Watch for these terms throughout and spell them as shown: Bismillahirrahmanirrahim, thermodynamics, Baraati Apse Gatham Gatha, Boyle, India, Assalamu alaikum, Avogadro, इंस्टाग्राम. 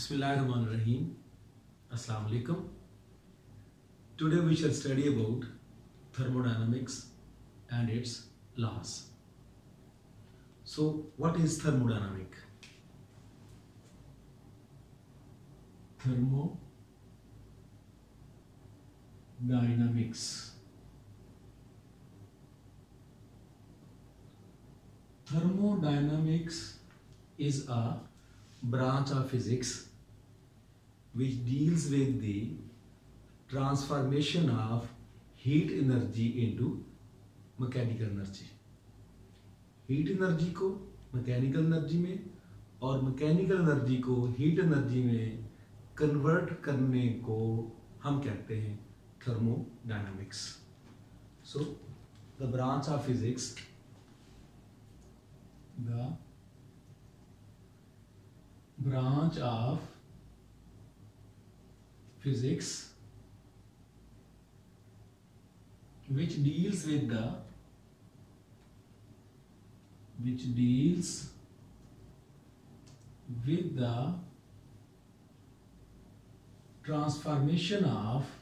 Bismillahirrahmanirrahim. Assalamu alaikum. Today we shall study about thermodynamics and its laws. So, what is thermodynamic? Thermodynamics. Thermodynamics is a branch of physics which deals with the transformation of heat energy into mechanical energy. Heat energy को mechanical energy में और mechanical energy को heat energy में convert करने को हम कहते हैं thermodynamics. So the branch of physics, the branch of physics which deals with the transformation of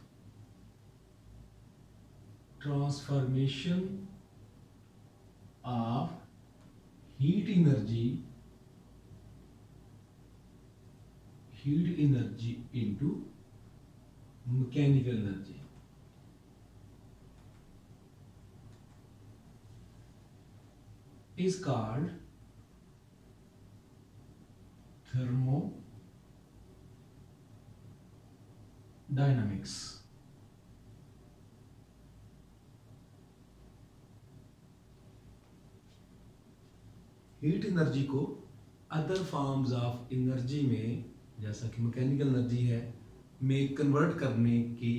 heat energy into mechanical energy. Is called thermodynamics. Heat energy को other forms of energy में, जैसा कि mechanical energy है, में convert करने की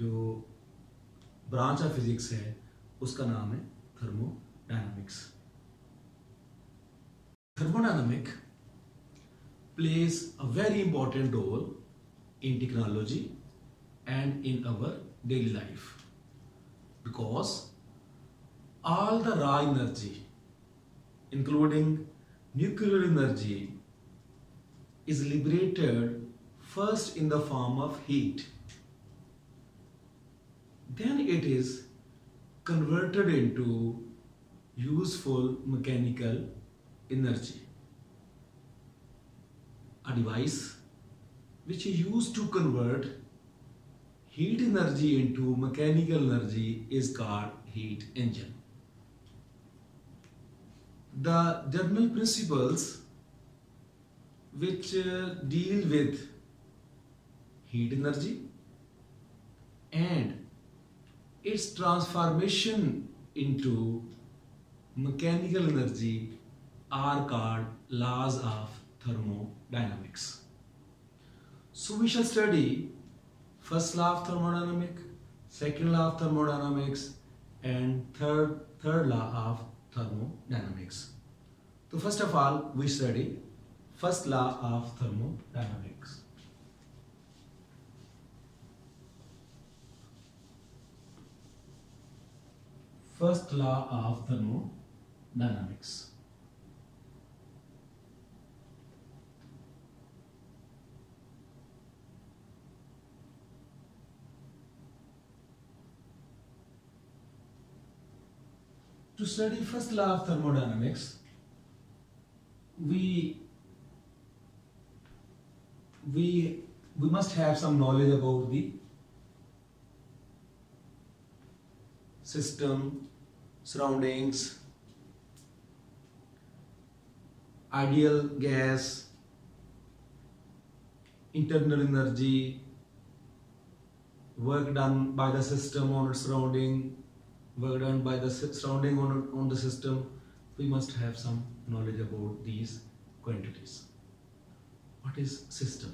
जो branch of physics है उसका नाम है thermodynamics. Thermodynamics plays a very important role in technology and in our daily life, because all the raw energy, including nuclear energy, is liberated first in the form of heat. Then it is converted into useful mechanical energy. A device which is used to convert heat energy into mechanical energy is called heat engine. The general principles which deal with heat energy and its transformation into mechanical energy are called laws of thermodynamics. So we shall study first law of thermodynamics, second law of thermodynamics, and third law of thermodynamics. So first of all, we study first law of thermodynamics. First law of thermodynamics. To study first law of thermodynamics, we must have some knowledge about the system, surroundings, ideal gas, internal energy, work done by the system on its surrounding, work done by the surrounding on the system. We must have some knowledge about these quantities. What is system?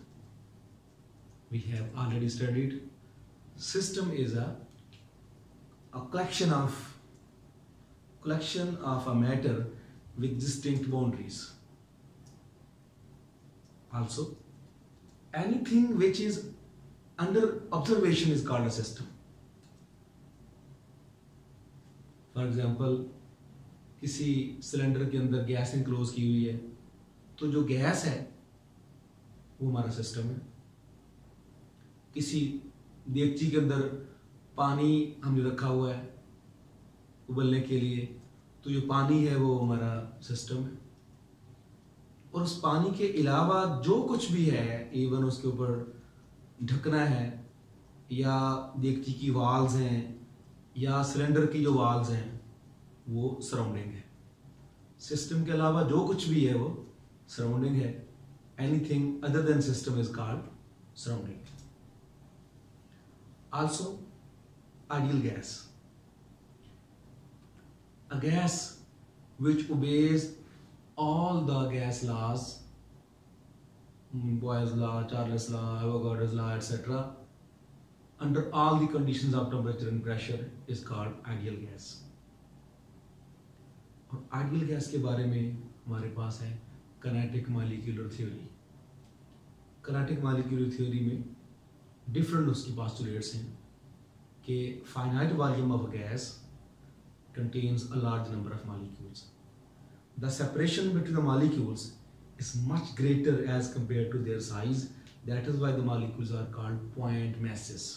We have already studied. System is a collection of a matter with distinct boundaries. Also, anything which is under observation is called a system. For example, किसी cylinder के अंदर gas enclose की हुई है, तो जो gas है वो हमारा सिस्टम है। किसी देगची के अंदर पानी हमने रखा हुआ है उबलने के लिए, तो जो पानी है वो हमारा सिस्टम है। और उस पानी के अलावा जो कुछ भी है, इवन उसके ऊपर ढकना है या देगची की वाल्स हैं या सिलेंडर की जो वाल्स हैं, वो सराउंडिंग है। सिस्टम के अलावा जो कुछ भी है वो सराउंडिंग है। Anything other than system is called surrounding. Also ideal gas, a gas which obeys all the gas laws, Boyle's law, Charles law, Avogadro's law, etc., under all the conditions of temperature and pressure is called ideal gas। और ideal gas के बारे में हमारे पास है kinetic molecular theory. Kinetic molecular theory में different उसके postulates हैं कि finite volume of gas contains a large number of molecules. The separation between the molecules is much greater as compare to their size, that is why the molecules are called point masses.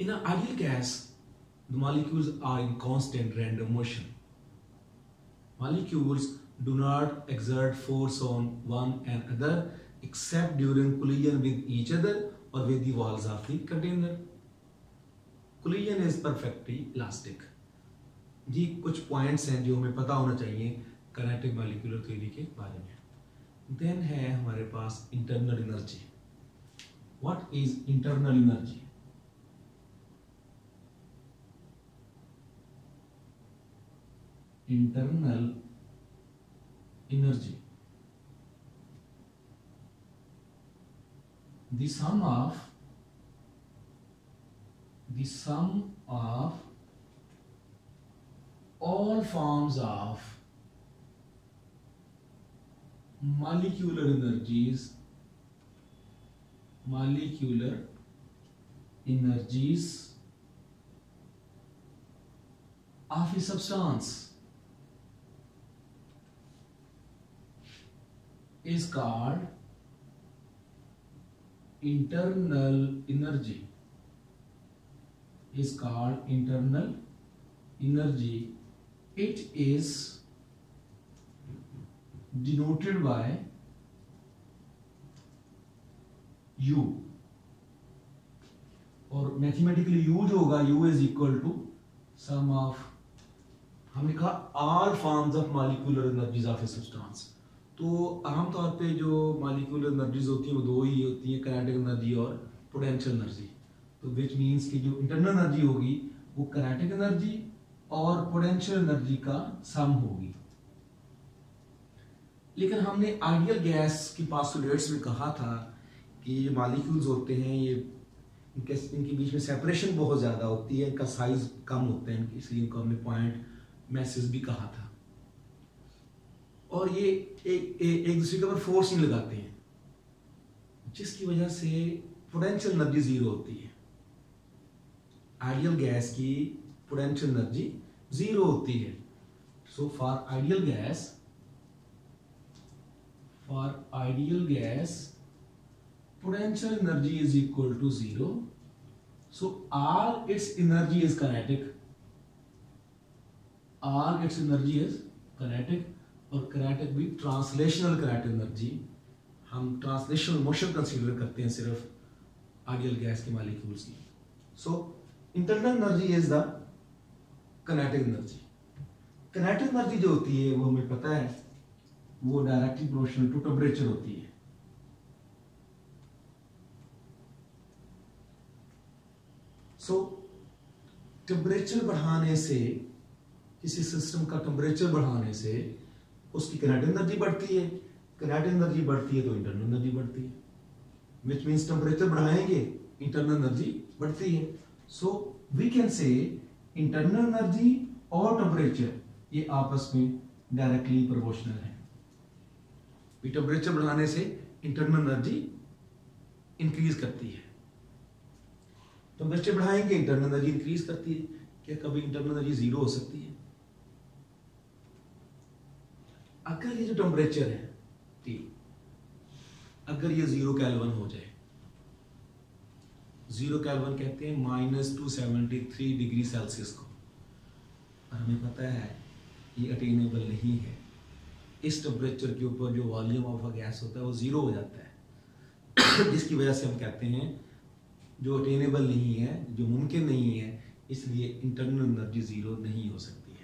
In a ideal gas the molecules are in constant random motion. Molecules do not exert force on one another except during collision with each other or with the walls of the container. Collision is perfectly elastic. ये कुछ points हैं जो हमें पता होना चाहिए kinetic molecular theory के बारे में। Then है हमारे पास internal energy. What is internal energy? Internal energy the sum of all forms of molecular energies of a substance is called internal energy. It is denoted by U, और mathematically U जो होगा U is equal to sum of, हमने कहा are forms of molecular energies of a substance. तो आम तौर पे जो मॉलिक्यूलर एनर्जीज होती हैं वो दो ही होती हैं, काइनेटिक एनर्जी और पोटेंशियल एनर्जी। तो विच मीन्स कि जो इंटरनल एनर्जी होगी वो काइनेटिक एनर्जी और पोटेंशियल एनर्जी का सम होगी। लेकिन हमने आइडियल गैस की पॉस्टुलेट्स में कहा था कि ये मॉलिक्यूल्स होते हैं, ये इनके बीच में सेपरेशन बहुत ज़्यादा होती है, इनका साइज कम होता है, इसलिए इनको हमने पॉइंट मैसेज भी कहा था। और ये एक दूसरे के ऊपर फोर्स नहीं लगाते हैं, जिसकी वजह से पोटेंशियल एनर्जी जीरो होती है। आइडियल गैस की पोटेंशियल एनर्जी जीरो होती है। So for ideal gas potential energy is equal to zero. So all its energy is kinetic और काइनेटिक भी ट्रांसलेशनल काइनेटिक एनर्जी। हम ट्रांसलेशनल मोशन कंसीडर करते हैं सिर्फ आइडियल गैस के मॉलिक्यूल्स की। So internal energy is the kinetic energy. Kinetic energy जो होती है वो हमें पता है वो डायरेक्टली प्रोपोर्शनल टू टेम्परेचर होती है। सो टेम्परेचर बढ़ाने से, किसी सिस्टम का टेम्परेचर बढ़ाने से उसकी काइनेटिक एनर्जी बढ़ती है। काइनेटिक एनर्जी बढ़ती है तो इंटरनल एनर्जी बढ़ती है, विच मीन्स टेम्परेचर बढ़ाएंगे इंटरनल एनर्जी बढ़ती है। So we can say internal energy और टेम्परेचर ये आपस में डायरेक्टली प्रोपोर्शनल है। टेम्परेचर बढ़ाने से इंटरनल एनर्जी इंक्रीज करती है, टेम्परेचर बढ़ाएंगे इंटरनल एनर्जी इंक्रीज करती है। क्या कभी इंटरनल एनर्जी जीरो हो सकती है? अगर ये जो टेम्परेचर है अगर ये जीरो कैल्विन हो जाए। जीरो कैल्विन कहते हैं -273 डिग्री सेल्सियस को, और हमें पता है ये अटेनेबल नहीं है। इस टेम्परेचर के ऊपर जो वॉल्यूम ऑफ अ गैस होता है वो ज़ीरो हो जाता है, जिसकी वजह से हम कहते हैं जो अटेनेबल नहीं है, जो मुमकिन नहीं है, इसलिए इंटरनल एनर्जी ज़ीरो नहीं हो सकती है।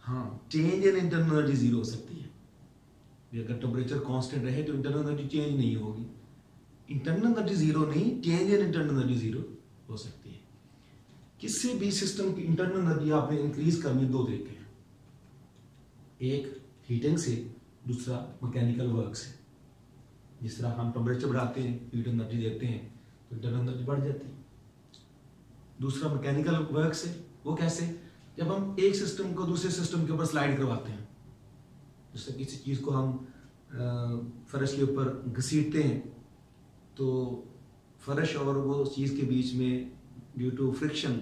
हाँ, change in internal energy zero हो सकती है। अगर टेम्परेचर कांस्टेंट रहे तो इंटरनल एनर्जी चेंज नहीं होगी। इंटरनल एनर्जी ज़ीरो नहीं, change in internal energy zero हो सकती है। किसी भी सिस्टम की इंटरनल एनर्जी आपने इंक्रीज करनी दो तरीके हैं, एक हीटिंग से, दूसरा मैकेनिकल वर्क से। जिस तरह हम टेम्परेचर बढ़ाते हैं, हीट एनर्जी देते हैं, तो इंटरनल एनर्जी बढ़ जाती है। दूसरा मैकेनिकल वर्क से, वो कैसे? जब हम एक सिस्टम को दूसरे सिस्टम के ऊपर स्लाइड करवाते हैं, जैसे किसी चीज़ को हम फर्श के ऊपर घसीटते हैं, तो फर्श और वो चीज़ के बीच में due to friction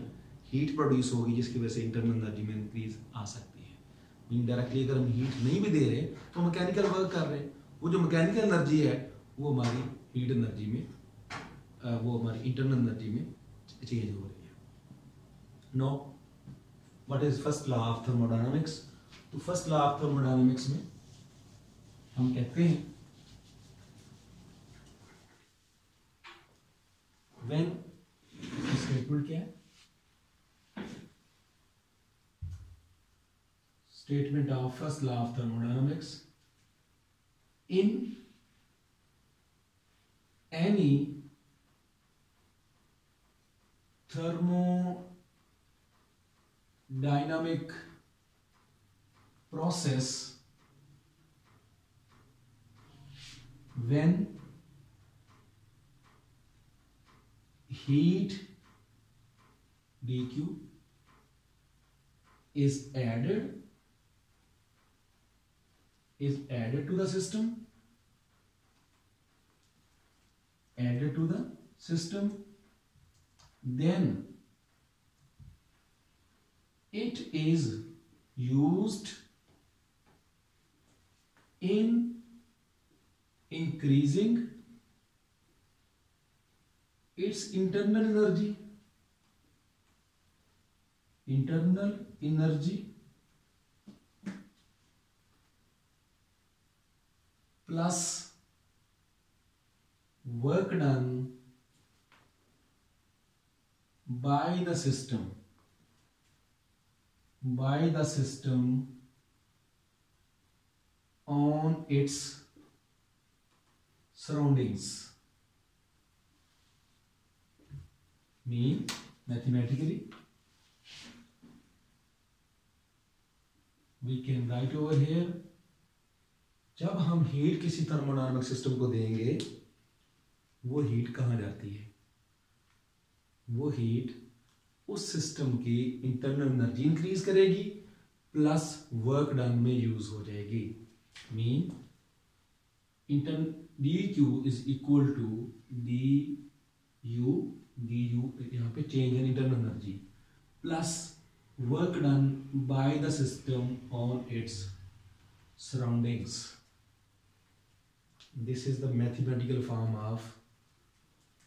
heat produce होगी, जिसकी वजह से इंटरनल एनर्जी में इंक्रीज आ सकती है। इनडायरेक्टली अगर हम हीट नहीं भी दे रहे तो मैकेनिकल वर्क कर रहे हैं, वो जो मैकेनिकल एनर्जी है वो हमारी हीट एनर्जी में, वो हमारी इंटरनल एनर्जी में चेंज हो रही है। No, what is first law of thermodynamics? तो फर्स्ट लॉ ऑफ थर्मोडायनामिक्स में हम कहते हैं स्टेटमेंट क्या है? Statement of first law of thermodynamics, in any thermodynamic process when heat dq is added to the system, then it is used in increasing its internal energy. Internal energy plus work done by the system on its surroundings. Mean mathematically we can write over here, जब हम heat किसी thermodynamic system को देंगे, वो heat कहाँ जाती है? वो हीट उस सिस्टम की इंटरनल एनर्जी इंक्रीज करेगी प्लस वर्क डन में यूज हो जाएगी। Mean D Q is equal to D U यहाँ पे change in internal energy plus work done by the system on its surroundings. This is the mathematical form of,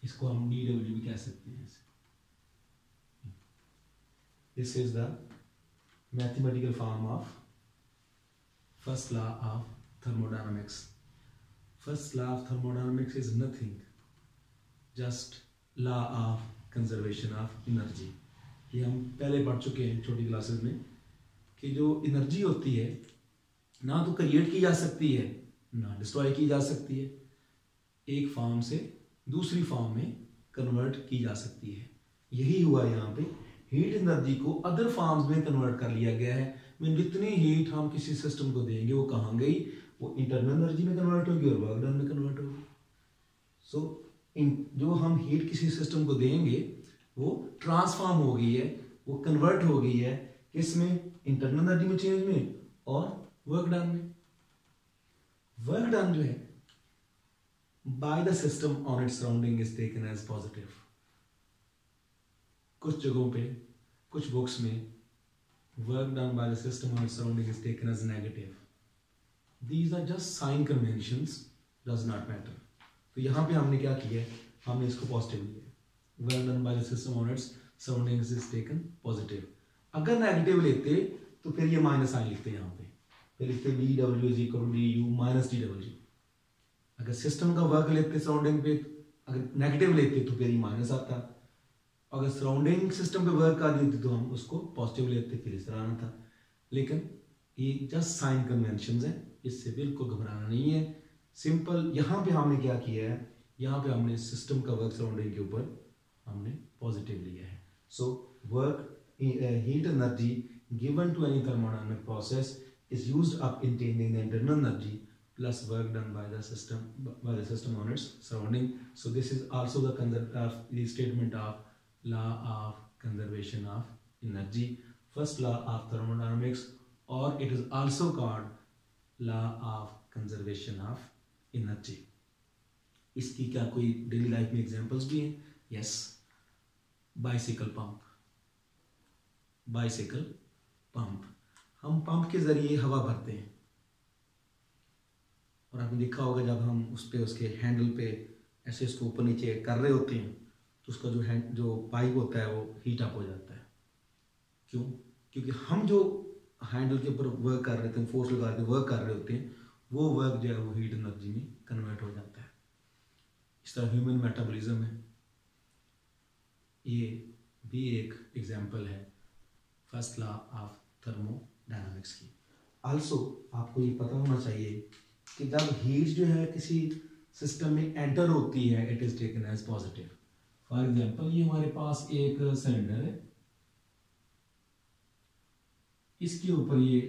इसको हम D W भी कह सकते हैं। This is the mathematical form of first law of thermodynamics. First law of thermodynamics is nothing, just law of conservation of energy. ये हम पहले पढ़ चुके हैं छोटी क्लासेस में कि जो एनर्जी होती है ना तो क्रिएट की जा सकती है ना डिस्ट्रॉय की जा सकती है, एक फॉर्म से दूसरी फॉर्म में कन्वर्ट की जा सकती है। यही हुआ यहाँ पे, हीट एनर्जी को अदर फॉर्म्स में कन्वर्ट कर लिया गया है। मीन जितनी हीट हम किसी सिस्टम को देंगे वो कहाँ गई? वो इंटरनल एनर्जी में कन्वर्ट होगी और वर्क डन में कन्वर्ट होगी। सो जो हम हीट किसी सिस्टम को देंगे वो ट्रांसफॉर्म हो गई है, वो कन्वर्ट हो गई है इसमें इंटरनल एनर्जी में चेंज में और वर्क डन में। वर्क डन जो है by the system on its surrounding is taken as positive. कुछ जगहों पे, कुछ बुक्स में work done by the system on its surrounding is taken as negative. These are just sign conventions does not matter. तो यहाँ पे हमने क्या किया है, हमने इसको पॉजिटिव लिया। Well done by the system on its surroundings is taken positive. अगर नेगेटिव लेते तो फिर ये माइनस आई लिखते यहाँ पे, फिर लिखते B W is equal to D U minus D W. अगर सिस्टम का वर्क लेते सराउंडिंग पे, अगर नेगेटिव लेते तो फिर ये माइनस आता। अगर सराउंडिंग सिस्टम पे वर्क आ देती तो हम उसको पॉजिटिव लेते, फिर इस तरह आना था। लेकिन ये जस्ट साइन कन्वेंशन हैं, इससे बिल्कुल घबराना नहीं है। सिंपल यहाँ पे हमने क्या किया है, यहाँ पे हमने सिस्टम का वर्क सराउंडिंग के ऊपर हमने पॉजिटिव लिया है। So work heat energy given to any thermodynamic process is used up in attaining the internal energy plus work done by the system on its surrounding. So this is also the statement of law of conservation of energy, first law of thermodynamics, or it is also called law of conservation of energy. इसकी क्या कोई daily life में examples भी हैं? Yes, bicycle pump. हम pump के जरिए हवा भरते हैं, और आपने देखा होगा जब हम उस पर उसके हैंडल पे ऐसे इसको ऊपर नीचे कर रहे होते हैं तो उसका जो पाइप होता है वो हीट अप हो जाता है। क्यों? क्योंकि हम जो हैंडल के ऊपर वर्क कर रहे थे, फोर्स लगा के वर्क कर रहे होते हैं, वो वर्क जो है वो हीट एनर्जी में कन्वर्ट हो जाता है। इस तरह ह्यूमन मेटाबॉलिज्म है, ये भी एक एग्जाम्पल है फर्स्ट लॉ ऑफ थर्मोडायनामिक्स की। आल्सो आपको ये पता होना चाहिए कि जब हीट जो है किसी सिस्टम में एंटर होती है it is taken as positive. For example ये हमारे पास एक सिलेंडर है, इसके ऊपर ये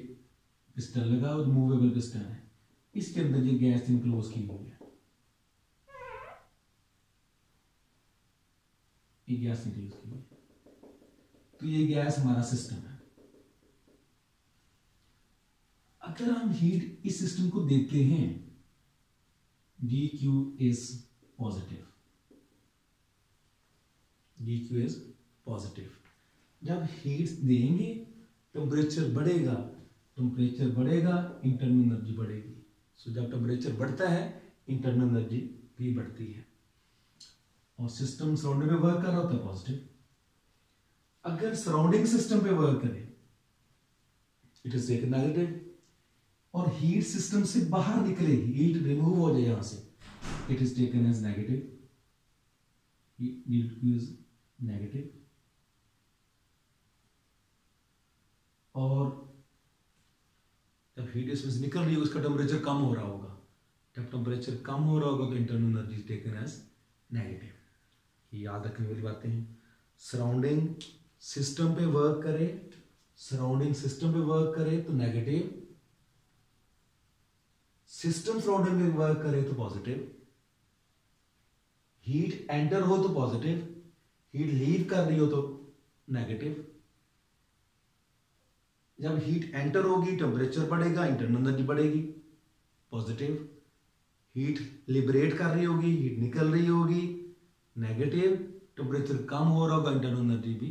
पिस्टन लगा और मूवेबल पिस्टन है, इसके अंदर ये गैस इनक्लोज की हुई है, ये गैस इनक्लोज की हुई है। तो ये गैस हमारा सिस्टम है। अगर हम हीट इस सिस्टम को देते हैं dq इज पॉजिटिव। जब हीट देंगे टेम्परेचर बढ़ेगा, इंटरनल एनर्जी बढ़ेगी। सो जब टेम्परेचर बढ़ता है इंटरनल एनर्जी भी बढ़ती है, और सिस्टम सराउंडिंग पे वर्क कर रहा होता है पॉजिटिव। अगर सराउंडिंग सिस्टम पे वर्क करे इट इज टेकन नेगेटिव, और हीट सिस्टम से बाहर निकलेगी, हीट रिमूव हो जाए यहां से, it is taken as negative. और जब हीट इसमें से निकल रही है उसका टेम्परेचर कम हो रहा होगा, जब टेम्परेचर कम हो रहा होगा तो internal energy taken as negative. ये याद रखने वाली बातें हैं। सराउंडिंग सिस्टम पे वर्क करे तो नेगेटिव, सिस्टम सराउंडिंग में वर्क करे तो पॉजिटिव, हीट एंटर हो तो पॉजिटिव, हीट लीव कर रही हो तो नेगेटिव। जब हीट एंटर होगी टेम्परेचर बढ़ेगा, इंटरनल एनर्जी बढ़ेगी पॉजिटिव, हीट लिबरेट कर रही होगी, हीट निकल रही होगी नेगेटिव, टेम्परेचर कम हो रहा होगा, इंटरनल एनर्जी भी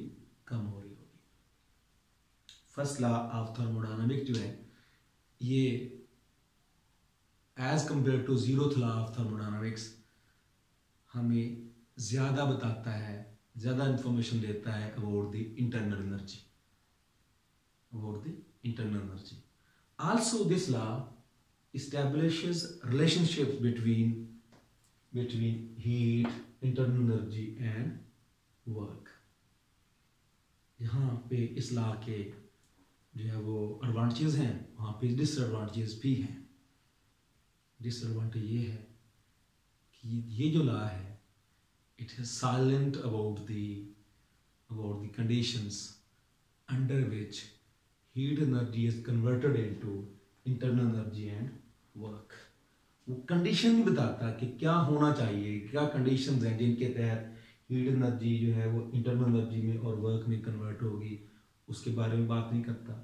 कम हो रही होगी। फर्स्ट लॉ ऑफ थर्मोडायनामिक्स जो है ये as compare to zeroth law of thermodynamics हमें ज़्यादा बताता है, ज़्यादा इंफॉर्मेशन देता है about the internal energy also this law establishes relationship between heat, internal energy and work. यहाँ पे इस लॉ के जो है वो एडवांटेजेस हैं, वहाँ पे डिसएडवांटेजेस भी हैं। डिसएडवांटेज ये है कि ये जो लॉ है it is silent about the conditions under which heat energy is converted into internal energy and work. वो कंडीशन भी बताता कि क्या होना चाहिए, क्या कंडीशंस हैं जिनके तहत हीट एनर्जी जो है वो इंटरनल एनर्जी में और वर्क में कन्वर्ट होगी, उसके बारे में बात नहीं करता।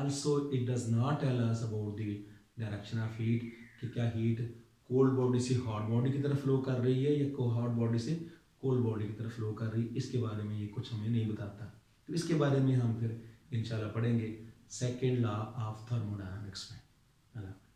Also it does not tell us about the direction of heat, कि क्या हीट कोल्ड बॉडी से हॉट बॉडी की तरफ फ्लो कर रही है या हॉट बॉडी से कोल्ड बॉडी की तरफ फ्लो कर रही है, इसके बारे में ये कुछ हमें नहीं बताता। तो इसके बारे में हम फिर इंशाल्लाह पढ़ेंगे सेकेंड लॉ ऑफ थर्मोडायनामिक्स में।